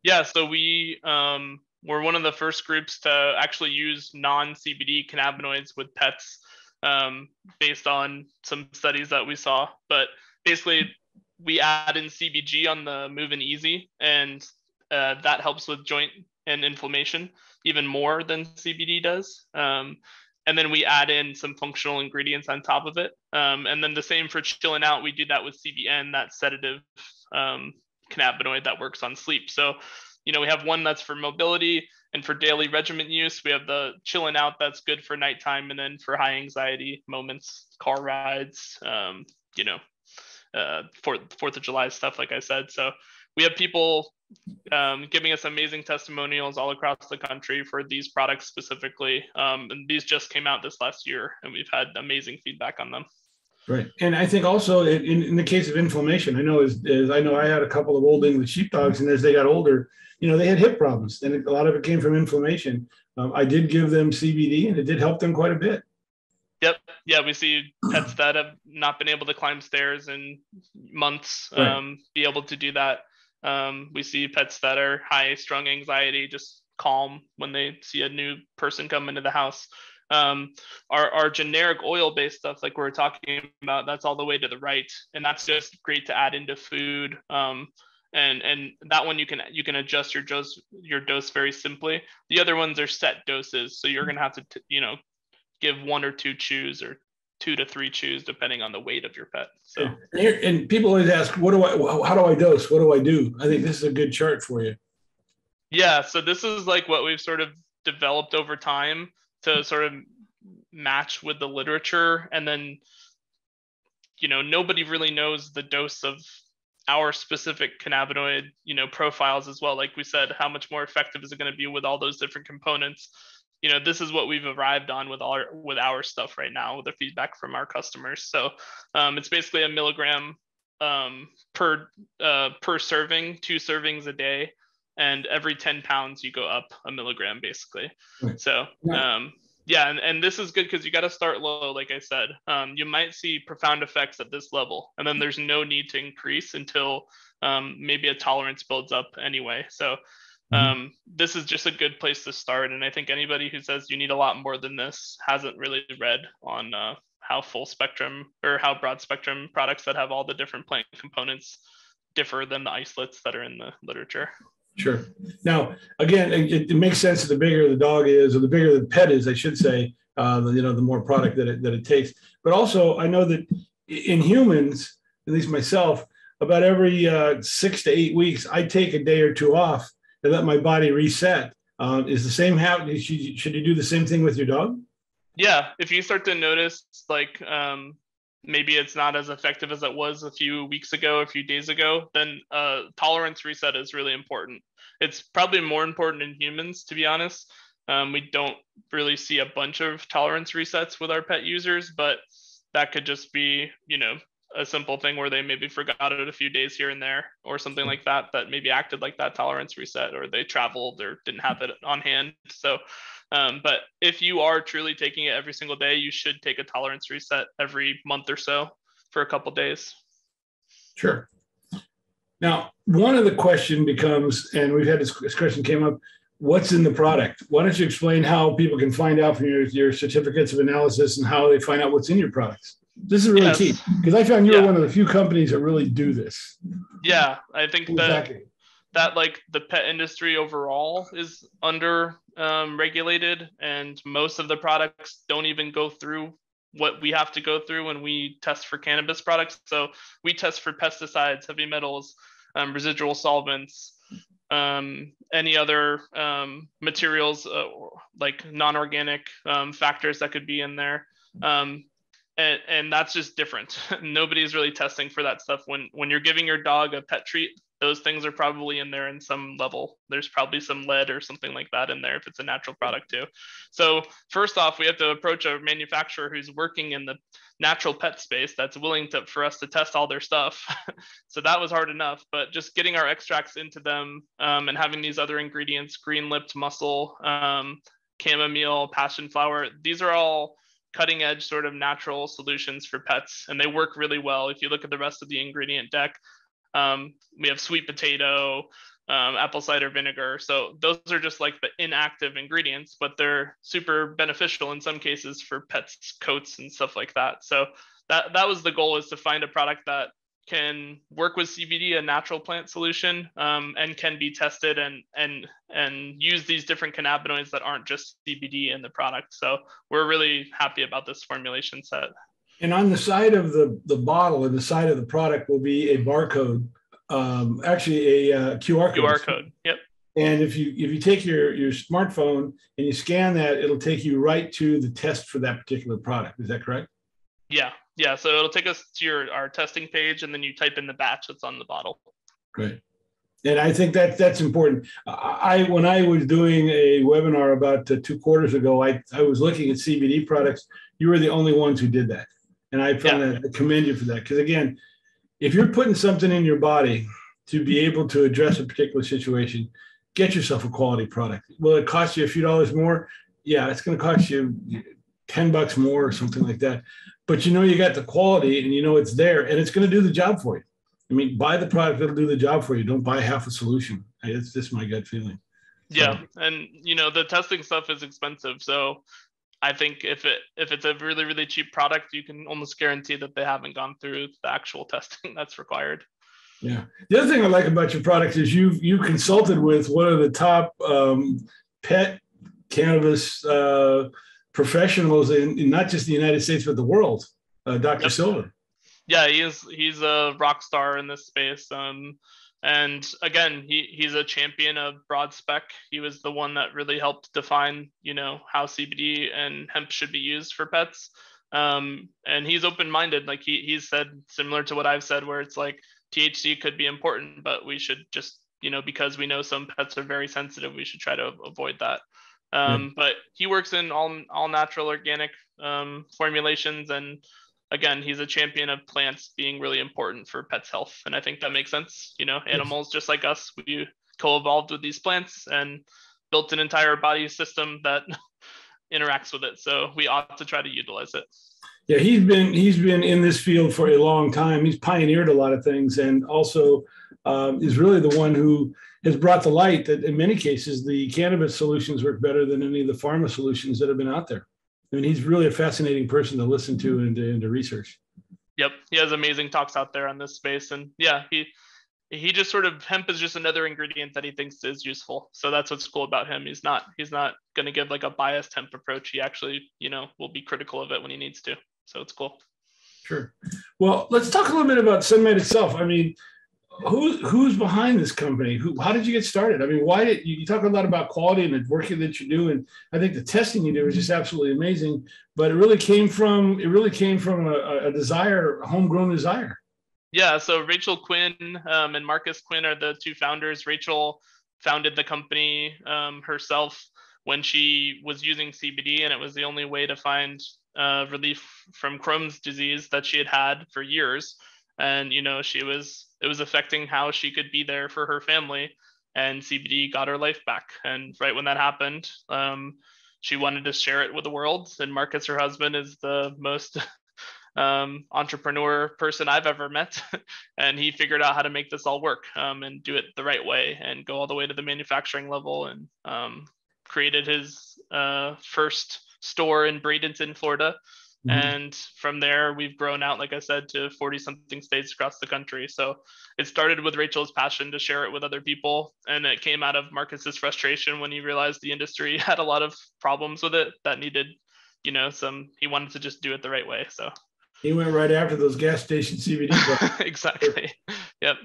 Yeah, so we um, were one of the first groups to actually use non-C B D cannabinoids with pets um, based on some studies that we saw. But basically, we add in C B G on the Move and Easy, and Uh, that helps with joint and inflammation even more than C B D does. Um, and then we add in some functional ingredients on top of it. Um, and then the same for chilling out, we do that with C B N, that sedative um, cannabinoid that works on sleep. So, you know, we have one that's for mobility and for daily regimen use. We have the chilling out that's good for nighttime, and then for high anxiety moments, car rides, um, you know, uh, fourth of July stuff, like I said. So we have people Um, giving us amazing testimonials all across the country for these products specifically. Um, and these just came out this last year, and we've had amazing feedback on them. Right. And I think also in, in the case of inflammation, I know is, is I know I had a couple of old English sheepdogs, and as they got older, you know, they had hip problems, and a lot of it came from inflammation. Um, I did give them C B D, and it did help them quite a bit. Yep. Yeah, we see pets that have not been able to climb stairs in months, right. um, be able to do that. Um, we see pets that are high strung anxiety, just calm when they see a new person come into the house. Um, our, our generic oil-based stuff, like we were talking about, that's all the way to the right. And that's just great to add into food. Um, and, and that one, you can, you can adjust your dose, your dose very simply. The other ones are set doses. So you're going to have to, t- you know, give one or two chews or two to three chews, depending on the weight of your pet. So, and, here, and people always ask, what do I, how do I dose? What do I do? I think this is a good chart for you. Yeah. So this is like what we've sort of developed over time to sort of match with the literature. And then, you know, nobody really knows the dose of our specific cannabinoid, you know, profiles as well. Like we said, how much more effective is it going to be with all those different components? You know, this is what we've arrived on with our with our stuff right now, with the feedback from our customers. So um, it's basically a milligram um, per uh, per serving, two servings a day, and every ten pounds you go up a milligram basically. So um, yeah, and, and this is good because you got to start low, like I said. Um, you might see profound effects at this level, and then there's no need to increase until um, maybe a tolerance builds up anyway. So um, this is just a good place to start. And I think anybody who says you need a lot more than this hasn't really read on uh, how full spectrum or how broad spectrum products that have all the different plant components differ than the isolates that are in the literature. Sure. Now, again, it, it makes sense that the bigger the dog is, or the bigger the pet is, I should say, uh, you know, the more product that it, that it takes. But also, I know that in humans, at least myself, about every uh, six to eight weeks, I take a day or two off and let my body reset. Um, is the same happening? Should, should you do the same thing with your dog? Yeah. If you start to notice, like, um, maybe it's not as effective as it was a few weeks ago, a few days ago, then uh, tolerance reset is really important. It's probably more important in humans, to be honest. Um, we don't really see a bunch of tolerance resets with our pet users, but that could just be, you know, a simple thing where they maybe forgot it a few days here and there or something like that, that maybe acted like that tolerance reset, or they traveled or didn't have it on hand. So, um, but if you are truly taking it every single day, you should take a tolerance reset every month or so for a couple of days. Sure. Now, one of the question becomes, and we've had this, this question came up, what's in the product? Why don't you explain how people can find out from your, your certificates of analysis and how they find out what's in your products? This is really yes. key, because I found you're yeah. one of the few companies that really do this. Yeah, I think exactly. that that like the pet industry overall is under um, regulated, and most of the products don't even go through what we have to go through when we test for cannabis products. So we test for pesticides, heavy metals, um, residual solvents, um, any other um, materials uh, like non-organic um, factors that could be in there. Um, And, and that's just different. Nobody's really testing for that stuff. When when you're giving your dog a pet treat, those things are probably in there in some level. There's probably some lead or something like that in there if it's a natural product too. So first off, we have to approach a manufacturer who's working in the natural pet space that's willing to, for us to test all their stuff. So that was hard enough, but just getting our extracts into them um, and having these other ingredients, green-lipped mussel, um, chamomile, passion flower, these are all cutting edge sort of natural solutions for pets. And they work really well. If you look at the rest of the ingredient deck, um, we have sweet potato, um, apple cider vinegar. So those are just like the inactive ingredients, but they're super beneficial in some cases for pets' coats and stuff like that. So that, that was the goal, is to find a product that can work with C B D, a natural plant solution, um, and can be tested and and and use these different cannabinoids that aren't just C B D in the product. So we're really happy about this formulation set. And on the side of the, the bottle and the side of the product will be a barcode, um, actually a uh, Q R code. Q R code, yep. And if you if you take your, your smartphone and you scan that, it'll take you right to the test for that particular product. Is that correct? Yeah. Yeah, so it'll take us to your our testing page, and then you type in the batch that's on the bottle. Great, and I think that that's important. I when I was doing a webinar about two quarters ago, I I was looking at C B D products. You were the only ones who did that, and I found yeah. that I commend you for that, because again, if you're putting something in your body to be able to address a particular situation, get yourself a quality product. Will it cost you a few dollars more? Yeah, it's going to cost you ten bucks more or something like that. But you know you got the quality, and you know it's there, and it's going to do the job for you. I mean, buy the product that'll do the job for you. Don't buy half a solution. It's just my gut feeling. So. Yeah, and you know the testing stuff is expensive, so I think if it if it's a really really cheap product, you can almost guarantee that they haven't gone through the actual testing that's required. Yeah. The other thing I like about your product is you you consulted with one of the top um, pet cannabis Uh, professionals in, in not just the United States, but the world, uh, Doctor Yep. Silver. Yeah, he is, he's a rock star in this space. Um, and again, he, he's a champion of broad spec. He was the one that really helped define, you know, how C B D and hemp should be used for pets. Um, and he's open-minded. Like he, he said, similar to what I've said, where it's like T H C could be important, but we should just, you know, because we know some pets are very sensitive, we should try to avoid that. Um, but he works in all all natural organic um, formulations, and again, he's a champion of plants being really important for pets' health, and I think that makes sense. You know, animals just like us, we co-evolved with these plants and built an entire body system that interacts with it. So we ought to try to utilize it. Yeah, he's been he's been in this field for a long time. He's pioneered a lot of things, and also um, is really the one who has brought to light that in many cases the cannabis solutions work better than any of the pharma solutions that have been out there. I mean, he's really a fascinating person to listen to and to, and to research. Yep, he has amazing talks out there on this space, and yeah, he he just sort of hemp is just another ingredient that he thinks is useful. So that's what's cool about him. He's not he's not going to give like a biased hemp approach. He actually, you know, will be critical of it when he needs to. So it's cool. Sure. Well, let's talk a little bit about SunMed itself. I mean, who who's behind this company? Who? How did you get started? I mean, why did you, you talk a lot about quality and the work that you do, and I think the testing you do is just absolutely amazing. But it really came from it really came from a, a desire, a homegrown desire. Yeah, so Rachel Quinn um, and Marcus Quinn are the two founders. Rachel founded the company um, herself when she was using C B D, and it was the only way to find uh, relief from Crohn's disease that she had had for years. And you know, she was it was affecting how she could be there for her family, and C B D got her life back. And right when that happened, um, she wanted to share it with the world. And Marcus, her husband, is the most Um, entrepreneur person I've ever met, and he figured out how to make this all work um, and do it the right way and go all the way to the manufacturing level, and um, created his uh, first store in Bradenton, Florida. Mm-hmm. And from there, we've grown out, like I said, to forty something states across the country. So it started with Rachel's passion to share it with other people, and it came out of Marcus's frustration when he realized the industry had a lot of problems with it that needed, you know, some, he wanted to just do it the right way. So he went right after those gas station C B D products. Exactly. Yep.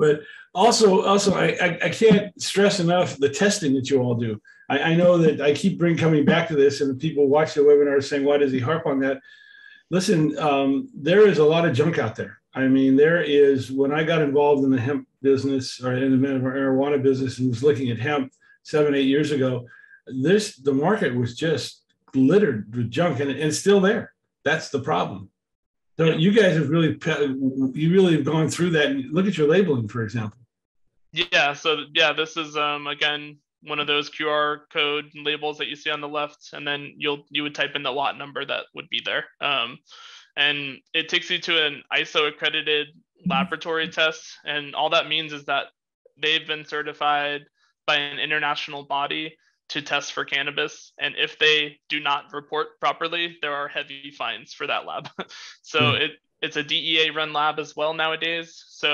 But also, also, I, I I can't stress enough the testing that you all do. I, I know that I keep bring coming back to this, and people watch the webinar saying, "Why does he harp on that?" Listen, um, there is a lot of junk out there. I mean, there is. When I got involved in the hemp business, or in the marijuana business, and was looking at hemp seven, eight years ago, this the market was just littered with junk, and, and it's still there. That's the problem. So yeah. You guys have really, you really have gone through that. Look at your labeling, for example. Yeah. So yeah, this is, um, again, one of those Q R code labels that you see on the left, and then you'll, you would type in the lot number that would be there. Um, and it takes you to an I S O accredited laboratory test. And all that means is that they've been certified by an international body to test for cannabis. And if they do not report properly, there are heavy fines for that lab. So mm-hmm. it, it's a D E A run lab as well nowadays. So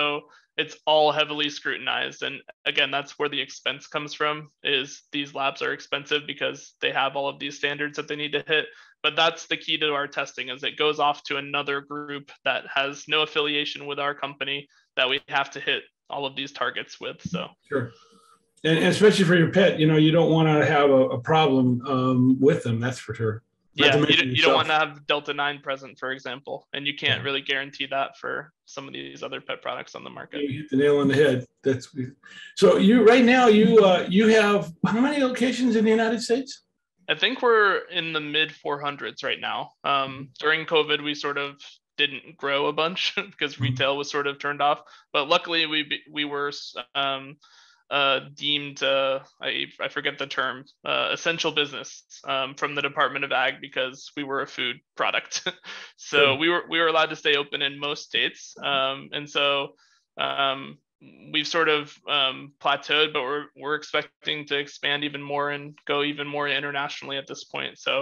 it's all heavily scrutinized. And again, that's where the expense comes from, is these labs are expensive because they have all of these standards that they need to hit. But that's the key to our testing, is it goes off to another group that has no affiliation with our company that we have to hit all of these targets with. So sure. And especially for your pet, you know, you don't want to have a, a problem um, with them. That's for sure. Not yeah, you, you don't want to have Delta nine present, for example, and you can't really guarantee that for some of these other pet products on the market. You hit the nail on the head. That's so. You right now, you uh, you have how many locations in the United States? I think we're in the mid four hundreds right now. Um, during COVID, we sort of didn't grow a bunch because retail was sort of turned off. But luckily, we we were. Um, Uh, deemed, uh, I, I forget the term, uh, essential business um, from the Department of Ag, because we were a food product. So we were we were allowed to stay open in most states. Um, and so um, we've sort of um, plateaued, but we're, we're expecting to expand even more and go even more internationally at this point. So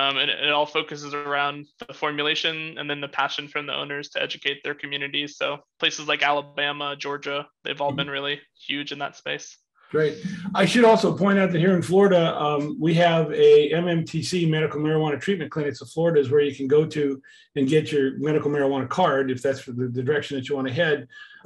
um, and it, it all focuses around the formulation and then the passion from the owners to educate their communities. So places like Alabama, Georgia, they've all been really huge in that space. Great. I should also point out that here in Florida, um, we have a M M T C, Medical Marijuana Treatment Clinic. So Florida is where you can go to and get your medical marijuana card if that's the, the direction that you want to head.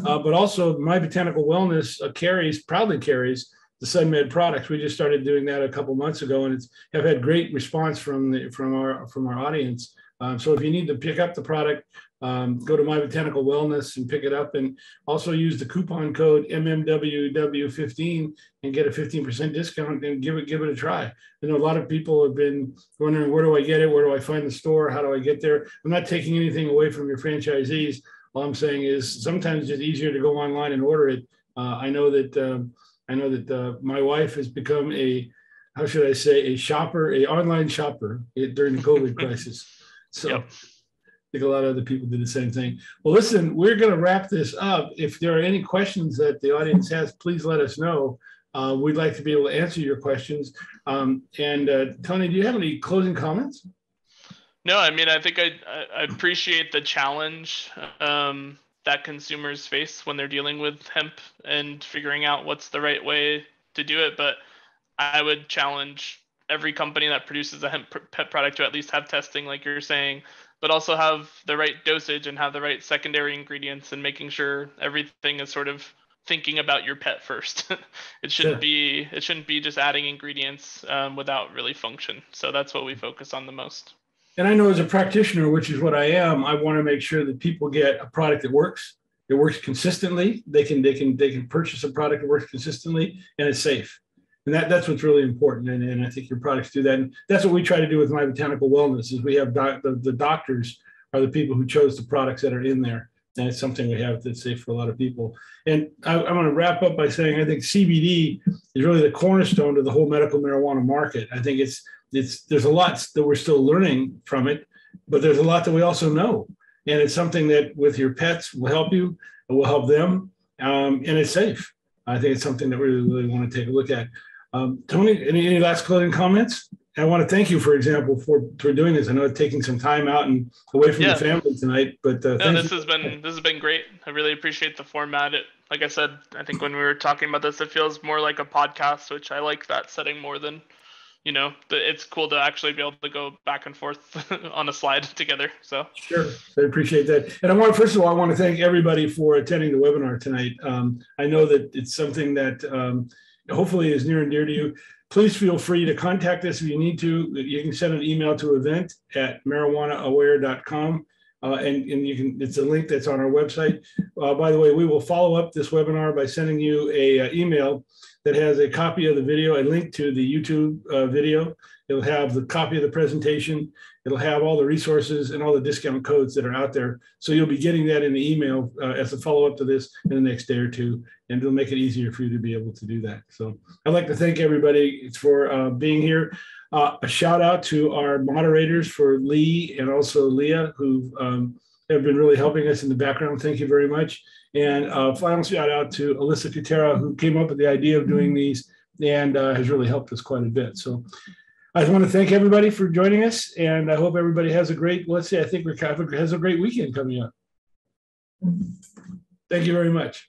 Uh, but also My Botanical Wellness uh, carries, proudly carries, the SunMed products. We just started doing that a couple months ago, and it's have had great response from the from our from our audience. Um, so if you need to pick up the product, um, go to My Botanical Wellness and pick it up, and also use the coupon code M M W W fifteen and get a fifteen percent discount, and give it give it a try. I know a lot of people have been wondering, where do I get it? Where do I find the store? How do I get there? I'm not taking anything away from your franchisees. All I'm saying is sometimes it's easier to go online and order it Uh, I know that um, I know that uh, my wife has become a, how should I say, a shopper, an online shopper during the COVID crisis. So yep. I think a lot of other people did the same thing. Well, listen, we're going to wrap this up. If there are any questions that the audience has, please let us know. Uh, we'd like to be able to answer your questions. Um, and uh, Tony, do you have any closing comments? No, I mean, I think I, I appreciate the challenge um, that consumers face when they're dealing with hemp and figuring out what's the right way to do it. But I would challenge every company that produces a hemp pet product to at least have testing, like you're saying, but also have the right dosage and have the right secondary ingredients and making sure everything is sort of thinking about your pet first. It shouldn't sure. be it shouldn't be just adding ingredients um, without really function. So that's what we focus on the most. And I know as a practitioner, which is what I am, I want to make sure that people get a product that works. It works consistently. They can they can they can purchase a product that works consistently and it's safe. And that, that's what's really important. And, and I think your products do that. And that's what we try to do with My Botanical Wellness is we have doc, the, the doctors are the people who chose the products that are in there. And it's something we have that's safe for a lot of people. And I, I want to wrap up by saying I think C B D is really the cornerstone to the whole medical marijuana market. I think it's It's, there's a lot that we're still learning from it, but there's a lot that we also know. And it's something that with your pets will help you, it will help them, um, and it's safe. I think it's something that we really, really want to take a look at. Um, Tony, any, any last closing comments? I want to thank you, for example, for, for doing this. I know it's taking some time out and away from yeah. the family tonight, but uh, no, this you. has been this has been great. I really appreciate the format. It, like I said, I think when we were talking about this, it feels more like a podcast, which I like that setting more than. You know, it's cool to actually be able to go back and forth on a slide together. So sure, I appreciate that. And I want, first of all, I want to thank everybody for attending the webinar tonight. Um, I know that it's something that um, hopefully is near and dear to you. Please feel free to contact us if you need to. You can send an email to event at marijuana aware dot com. Uh, and, and you can, it's a link that's on our website. Uh, by the way, we will follow up this webinar by sending you a uh, email that has a copy of the video, a link to the YouTube uh, video. It'll have the copy of the presentation. It'll have all the resources and all the discount codes that are out there. So you'll be getting that in the email uh, as a follow-up to this in the next day or two, and it'll make it easier for you to be able to do that. So I'd like to thank everybody for uh, being here. Uh, a shout out to our moderators for Lee and also Leah, who um, have been really helping us in the background. Thank you very much. And a final shout out to Alyssa Katera, who came up with the idea of doing these and uh, has really helped us quite a bit. So I want to thank everybody for joining us. And I hope everybody has a great, let's see, I think Ricardo has a great weekend coming up. Thank you very much.